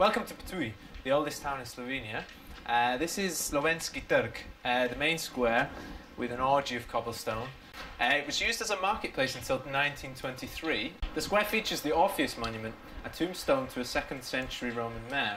Welcome to Ptuj, the oldest town in Slovenia. This is Slovenski trg, the main square with an orgy of cobblestone. It was used as a marketplace until 1923. The square features the Orpheus monument, a tombstone to a 2nd century Roman mayor.